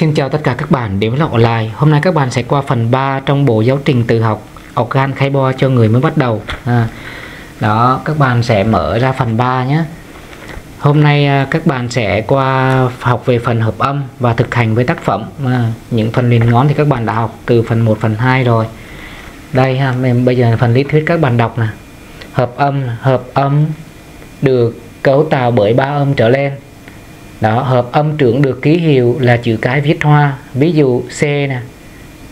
Xin chào tất cả các bạn đến với Học Online. Hôm nay các bạn sẽ qua phần 3 trong bộ giáo trình tự học Organ Keyboard cho người mới bắt đầu. Đó, các bạn sẽ mở ra phần 3 nhé. Hôm nay các bạn sẽ qua học về phần hợp âm và thực hành với tác phẩm. Những phần liền ngón thì các bạn đã học từ phần 1, phần 2 rồi. Đây ha, bây giờ là phần lý thuyết các bạn đọc nè. Hợp âm được cấu tạo bởi 3 âm trở lên. Đó, hợp âm trưởng được ký hiệu là chữ cái viết hoa. Ví dụ C nè,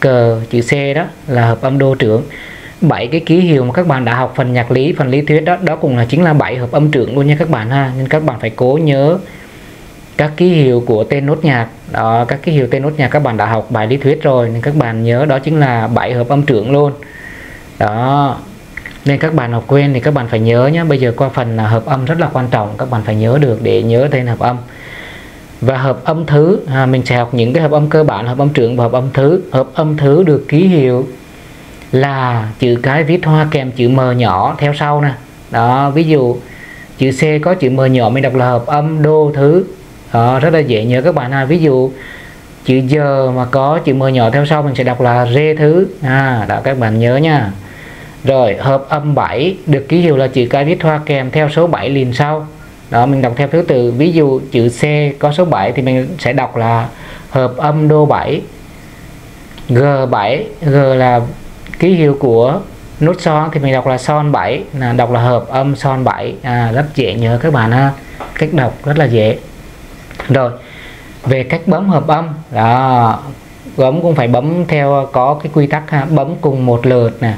cờ, chữ C đó là hợp âm đô trưởng. 7 cái ký hiệu mà các bạn đã học phần nhạc lý, phần lý thuyết đó, đó cũng là chính là 7 hợp âm trưởng luôn nha các bạn ha. Nên các bạn phải cố nhớ các ký hiệu của tên nốt nhạc. Đó, các ký hiệu tên nốt nhạc các bạn đã học bài lý thuyết rồi, nên các bạn nhớ đó chính là 7 hợp âm trưởng luôn. Đó, nên các bạn học quên thì các bạn phải nhớ nhé. Bây giờ qua phần hợp âm rất là quan trọng, các bạn phải nhớ được để nhớ tên hợp âm. Và hợp âm thứ, mình sẽ học những cái hợp âm cơ bản, hợp âm trưởng và hợp âm thứ. Hợp âm thứ được ký hiệu là chữ cái viết hoa kèm chữ M nhỏ theo sau nè. Đó, ví dụ chữ C có chữ M nhỏ mình đọc là hợp âm đô thứ. Đó, rất là dễ nhớ các bạn ha. Ví dụ chữ G mà có chữ M nhỏ theo sau mình sẽ đọc là rê thứ. Đó, các bạn nhớ nha. Rồi, hợp âm 7 được ký hiệu là chữ cái viết hoa kèm theo số 7 liền sau. Đó, mình đọc theo thứ tự. Ví dụ chữ C có số 7 thì mình sẽ đọc là hợp âm đô 7. G7, G là ký hiệu của nốt son thì mình đọc là son 7, là đọc là hợp âm son 7. Rất dễ nhớ các bạn ha. Cách đọc rất là dễ. Rồi, về cách bấm hợp âm. Đó, bấm cũng phải bấm theo có cái quy tắc ha. Bấm cùng một lượt nè,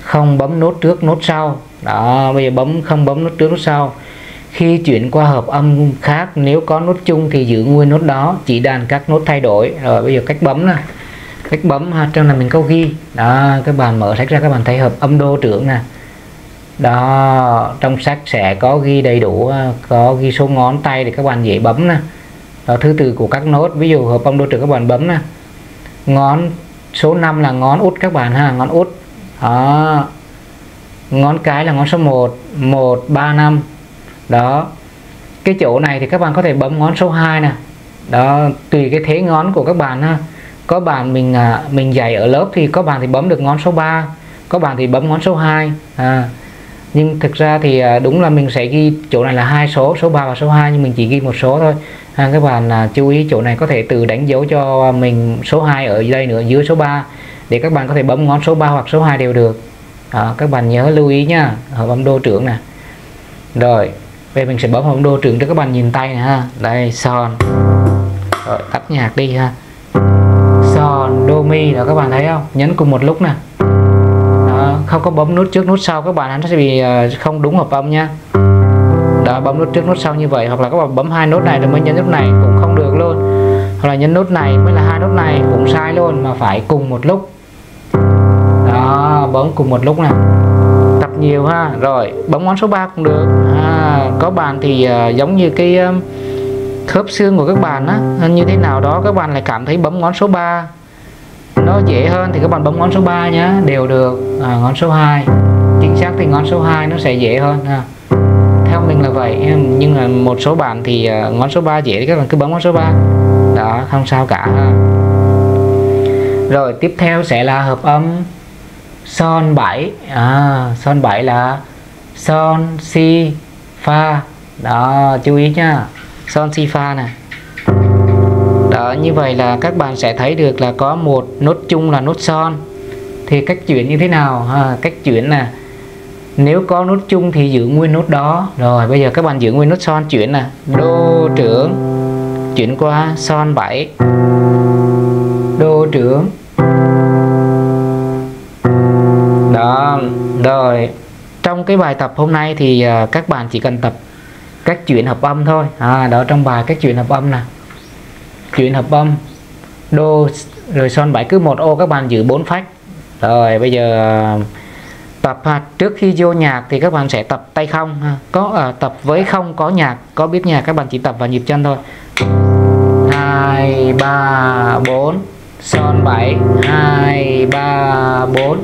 không bấm nốt trước nốt sau. Đó, bây giờ bấm không bấm nốt trước nốt sau. Khi chuyển qua hợp âm khác, nếu có nốt chung thì giữ nguyên nốt đó, chỉ đàn các nốt thay đổi. Rồi bây giờ cách bấm nè. Cách bấm ha, trong này mình có ghi. Đó, các bạn mở sách ra các bạn thấy hợp âm đô trưởng nè. Đó, trong sách sẽ có ghi đầy đủ, có ghi số ngón tay để các bạn dễ bấm nè. Đó, thứ tự của các nốt, ví dụ hợp âm đô trưởng các bạn bấm nè. Ngón số 5 là ngón út các bạn ha, ngón út. Đó. Ngón cái là ngón số 1, 1 3 5. Đó, cái chỗ này thì các bạn có thể bấm ngón số 2 nè. Đó, tùy cái thế ngón của các bạn ha. Có bạn mình dạy ở lớp thì có bạn thì bấm được ngón số 3, có bạn thì bấm ngón số 2. Nhưng thực ra thì đúng là mình sẽ ghi chỗ này là hai số 3 và số 2, nhưng mình chỉ ghi một số thôi. Các bạn chú ý chỗ này có thể tự đánh dấu cho mình số 2 ở đây nữa, dưới số 3, để các bạn có thể bấm ngón số 3 hoặc số 2 đều được. Các bạn nhớ lưu ý nha, hợp âm đô trưởng nè. Rồi, về mình sẽ bấm hợp âm đô trưởng cho các bạn nhìn tay nè ha. Đây, son. Rồi, tắt nhạc đi ha. Son, đô mi, đó các bạn thấy không? Nhấn cùng một lúc nè. Đó, không có bấm nút trước nút sau các bạn, nó sẽ bị không đúng hợp âm nha. Đó, bấm nút trước nút sau như vậy, hoặc là các bạn bấm hai nốt này rồi mới nhấn nút này cũng không được luôn. Hoặc là nhấn nốt này mới là hai nốt này cũng sai luôn, mà phải cùng một lúc. Đó, bấm cùng một lúc nè. Tập nhiều ha. Rồi, bấm ngón số 3 cũng được. Có bạn thì giống như cái khớp xương của các bạn á, như thế nào đó các bạn lại cảm thấy bấm ngón số 3 nó dễ hơn thì các bạn bấm ngón số 3 nhá, đều được. Ngón số 2, chính xác thì ngón số 2 nó sẽ dễ hơn ha. Theo mình là vậy, nhưng mà một số bạn thì ngón số 3 dễ thì các bạn cứ bấm ngón số 3. Đó, không sao cả ha. Rồi, tiếp theo sẽ là hợp âm son 7. Son 7 là son si fa. Đó, chú ý nhá, son si fa nè. Đó, như vậy là các bạn sẽ thấy được là có một nốt chung là nốt son. Thì cách chuyển như thế nào ha? Cách chuyển nè, nếu có nốt chung thì giữ nguyên nốt đó. Rồi bây giờ các bạn giữ nguyên nốt son, chuyển nè, đô trưởng, chuyển qua son 7, đô trưởng. Đó, rồi trong cái bài tập hôm nay thì các bạn chỉ cần tập cách chuyển hợp âm thôi. Đó, trong bài cách chuyển hợp âm nè, chuyển hợp âm đô rồi son 7, cứ một ô các bạn giữ 4 phách. Rồi bây giờ tập trước khi vô nhạc thì các bạn sẽ tập tay không ha. Tập với không có nhạc, có biết nhạc các bạn chỉ tập vào nhịp chân thôi. 2 3 4 son 7, 2 3 4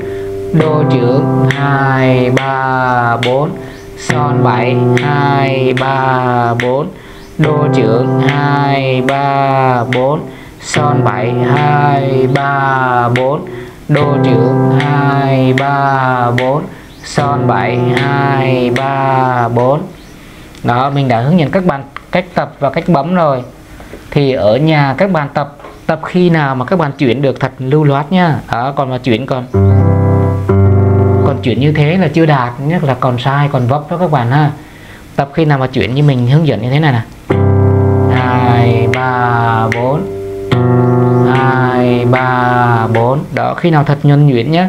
đô trưởng, 2 3 4 son 7, 2 3 4 đô trưởng, 2 3 4 son 7 2 3 4 đô trưởng 2 3 4 son 7 2 3 4. Đó, mình đã hướng dẫn các bạn cách tập và cách bấm rồi. Thì ở nhà các bạn tập khi nào mà các bạn chuyển được thật lưu loát nhá. Đó, còn mà chuyển còn chuyển như thế là chưa đạt, nhất là còn sai, còn vấp đó các bạn ha. Tập khi nào mà chuyển như mình hướng dẫn như thế này nè. 2 3 4. 2 3 4. Đó, khi nào thật nhuần nhuyễn nhá.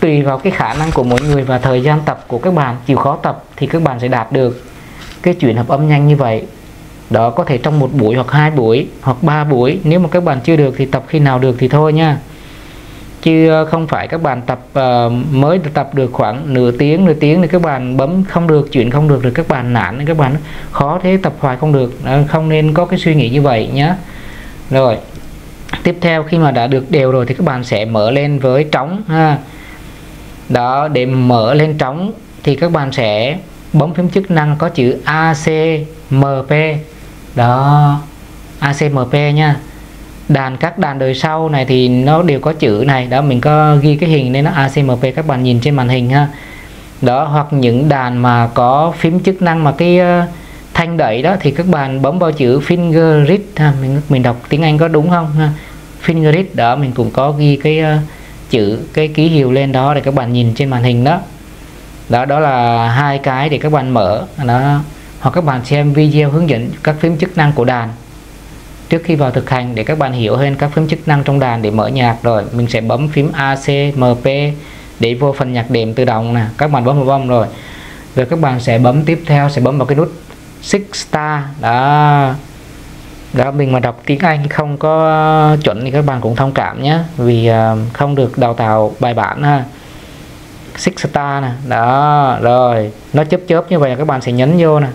Tùy vào cái khả năng của mỗi người và thời gian tập của các bạn, chịu khó tập thì các bạn sẽ đạt được cái chuyển hợp âm nhanh như vậy. Đó, có thể trong một buổi hoặc hai buổi hoặc ba buổi, nếu mà các bạn chưa được thì tập khi nào được thì thôi nha. Chứ không phải các bạn tập mới tập được khoảng nửa tiếng thì các bạn bấm không được, chuyển không được rồi các bạn nản, các bạn khó thế tập hoài không được. Không nên có cái suy nghĩ như vậy nhé. Rồi, tiếp theo khi mà đã được đều rồi thì các bạn sẽ mở lên với trống ha. Đó, để mở lên trống thì các bạn sẽ bấm phím chức năng có chữ ACMP. Đó, ACMP nha. Đàn, các đàn đời sau này thì nó đều có chữ này. Đó, mình có ghi cái hình nên nó ACMP, các bạn nhìn trên màn hình ha. Đó, hoặc những đàn mà có phím chức năng mà cái thanh đẩy đó thì các bạn bấm vào chữ finger read ha. Mình đọc tiếng Anh có đúng không ha? Finger read đó, mình cũng có ghi cái chữ, cái ký hiệu lên đó để các bạn nhìn trên màn hình đó. Đó là hai cái để các bạn mở đó. Hoặc các bạn xem video hướng dẫn các phím chức năng của đàn trước khi vào thực hành để các bạn hiểu hơn các phím chức năng trong đàn để mở nhạc. Rồi mình sẽ bấm phím ACMP để vô phần nhạc đệm tự động nè. Các bạn bấm vào bấm rồi. Rồi các bạn sẽ bấm tiếp theo, sẽ bấm vào cái nút 6 star. Đó. Đó, mình mà đọc tiếng Anh không có chuẩn thì các bạn cũng thông cảm nhé, vì không được đào tạo bài bản ha. 6 star nè. Đó, rồi nó chớp chớp như vậy là các bạn sẽ nhấn vô nè.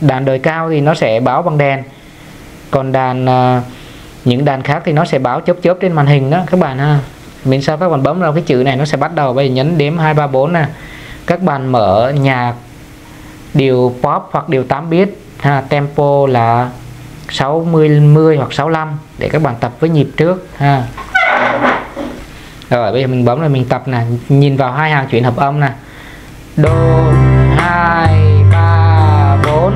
Đàn đời cao thì nó sẽ báo bằng đèn, còn đàn những đàn khác thì nó sẽ báo chớp chớp trên màn hình đó các bạn ha. Mình sao các bạn bấm vào cái chữ này nó sẽ bắt đầu. Bây giờ nhấn đếm 2 3 4 nè. Các bạn mở nhạc điều pop hoặc điều 8 beat ha, tempo là 60 10 hoặc 65 để các bạn tập với nhịp trước ha. Rồi bây giờ mình bấm là mình tập nè, nhìn vào hai hàng chuyển hợp âm nè. Đô 2 3 4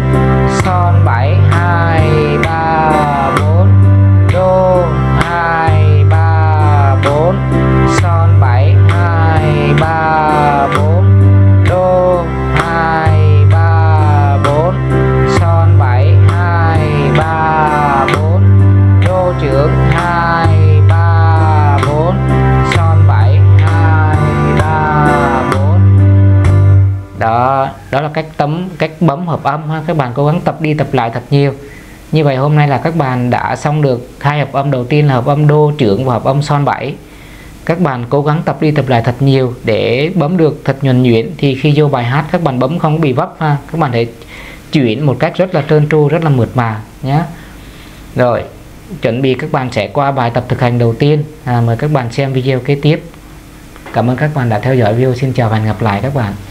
son 7 2 3 4 đô 2 3 4 son 7 2 3 4 đô 2 3 4 son 7 2 3 4 đô trưởng 2 đó. Đó là cách bấm hợp âm ha. Các bạn cố gắng tập đi tập lại thật nhiều. Như vậy hôm nay là các bạn đã xong được hai hợp âm đầu tiên là hợp âm đô trưởng và hợp âm son 7. Các bạn cố gắng tập đi tập lại thật nhiều để bấm được thật nhuần nhuyễn, thì khi vô bài hát các bạn bấm không bị vấp ha. Các bạn hãy chuyển một cách rất là trơn tru, rất là mượt mà nhé. Rồi, chuẩn bị các bạn sẽ qua bài tập thực hành đầu tiên. Mời các bạn xem video kế tiếp. Cảm ơn các bạn đã theo dõi video. Xin chào và hẹn gặp lại các bạn.